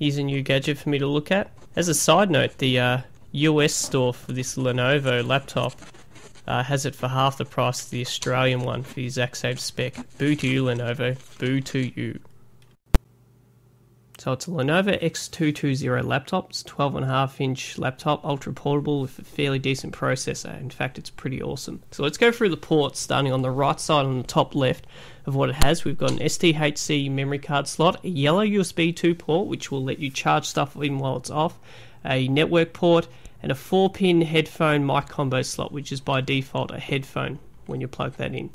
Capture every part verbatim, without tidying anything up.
Here's a new gadget for me to look at. As a side note, the uh, U S store for this Lenovo laptop uh, has it for half the price of the Australian one for the exact same spec. Boo to you, Lenovo. Boo to you. So it's a Lenovo X two twenty laptop. It's a twelve and a half inch laptop, ultra portable with a fairly decent processor. In fact, it's pretty awesome. So let's go through the ports, starting on the right side on the top left of what it has. We've got an S D H C memory card slot, a yellow U S B two port, which will let you charge stuff even while it's off, a network port, and a four pin headphone mic combo slot, which is by default a headphone when you plug that in.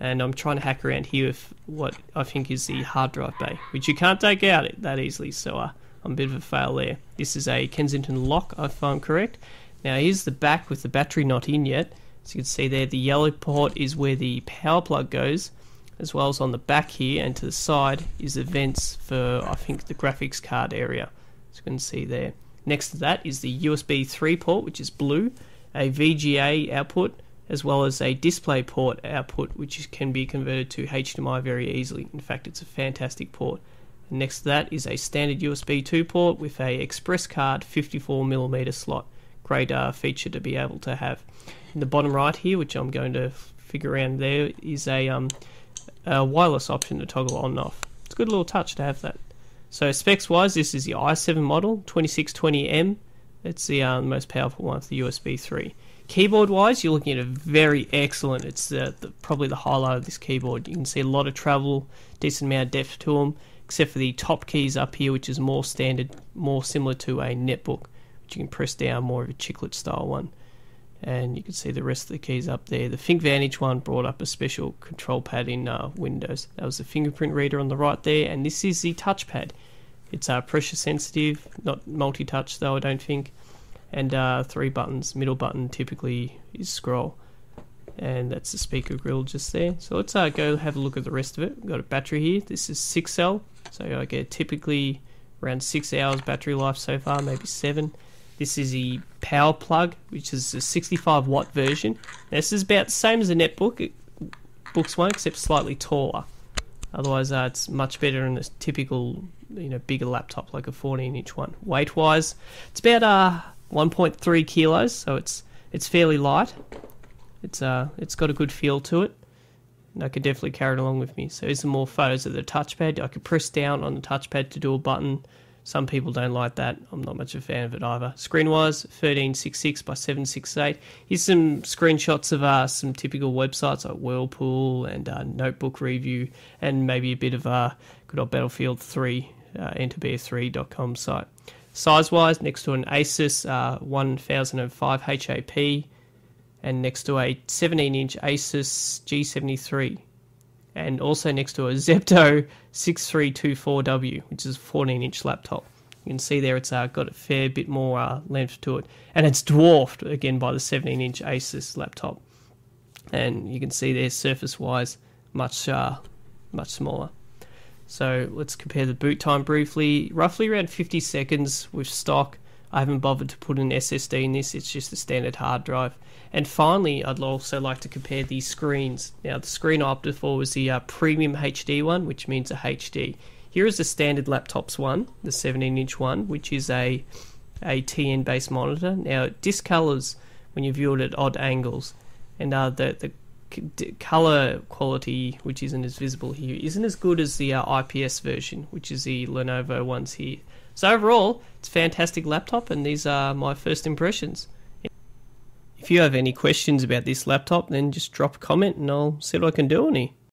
And I'm trying to hack around here with what I think is the hard drive bay, which you can't take out that easily, so uh, I'm a bit of a fail there. This is a Kensington lock, if I'm correct. Now here's the back with the battery not in yet. As you can see there, the yellow port is where the power plug goes, as well as on the back here, and to the side is the vents for, I think, the graphics card area, as you can see there. Next to that is the U S B three port, which is blue, a V G A output, as well as a DisplayPort output, which can be converted to H D M I very easily. In fact, it's a fantastic port. And next to that is a standard U S B two port with a Express Card fifty-four millimeter slot. Great uh, feature to be able to have. In the bottom right here, which I'm going to figure around there, is a, um, a wireless option to toggle on and off. It's a good little touch to have that. So specs wise, this is the i seven model, twenty-six twenty M. It's the uh, most powerful one with the U S B three. Keyboard wise, you're looking at a very excellent, it's the, the, probably the highlight of this keyboard. You can see a lot of travel, decent amount of depth to them, except for the top keys up here, which is more standard, more similar to a netbook, which you can press down, more of a chiclet style one. And you can see the rest of the keys up there. The ThinkVantage one brought up a special control pad in uh, Windows. That was the fingerprint reader on the right there, and this is the touchpad. It's uh, pressure sensitive, not multi-touch though, I don't think. And uh, three buttons. Middle button typically is scroll, and that's the speaker grill just there. So let's uh, go have a look at the rest of it. We've got a battery here. This is six cell, so I get typically around six hours battery life so far, maybe seven. This is the power plug, which is a sixty-five watt version. Now, this is about the same as the netbook books one, except slightly taller. Otherwise, uh, it's much better than a typical, you know, bigger laptop like a fourteen inch one. Weight wise, it's about uh. one point three kilos, so it's it's fairly light. It's uh it's got a good feel to it, and I could definitely carry it along with me. So here's some more photos of the touchpad. I could press down on the touchpad to do a button. Some people don't like that. I'm not much of a fan of it either. Screen wise, thirteen sixty-six by seven sixty-eight. Here's some screenshots of uh some typical websites like Whirlpool and uh, Notebook Review, and maybe a bit of uh good old Battlefield three, uh, enter b three dot com site. Size-wise, next to an Asus uh, ten oh five H A P, and next to a seventeen inch Asus G seventy-three, and also next to a Zepto sixty-three twenty-four W, which is a fourteen inch laptop. You can see there it's uh, got a fair bit more uh, length to it, and it's dwarfed again by the seventeen inch Asus laptop. And you can see there, surface-wise, much uh, much smaller. So let's compare the boot time briefly. Roughly around fifty seconds with stock. I haven't bothered to put an S S D in this, it's just a standard hard drive. And finally, I'd also like to compare these screens. Now, the screen I opted for was the uh, premium H D one, which means a H D. Here is the standard laptops one, the seventeen inch one, which is a, a T N based monitor. Now, it discolors when you view it at odd angles, and uh, the, the color quality, which isn't as visible here, isn't as good as the uh, I P S version, which is the Lenovo ones here. So overall, it's a fantastic laptop, and these are my first impressions. If you have any questions about this laptop, then just drop a comment and I'll see what I can do on it.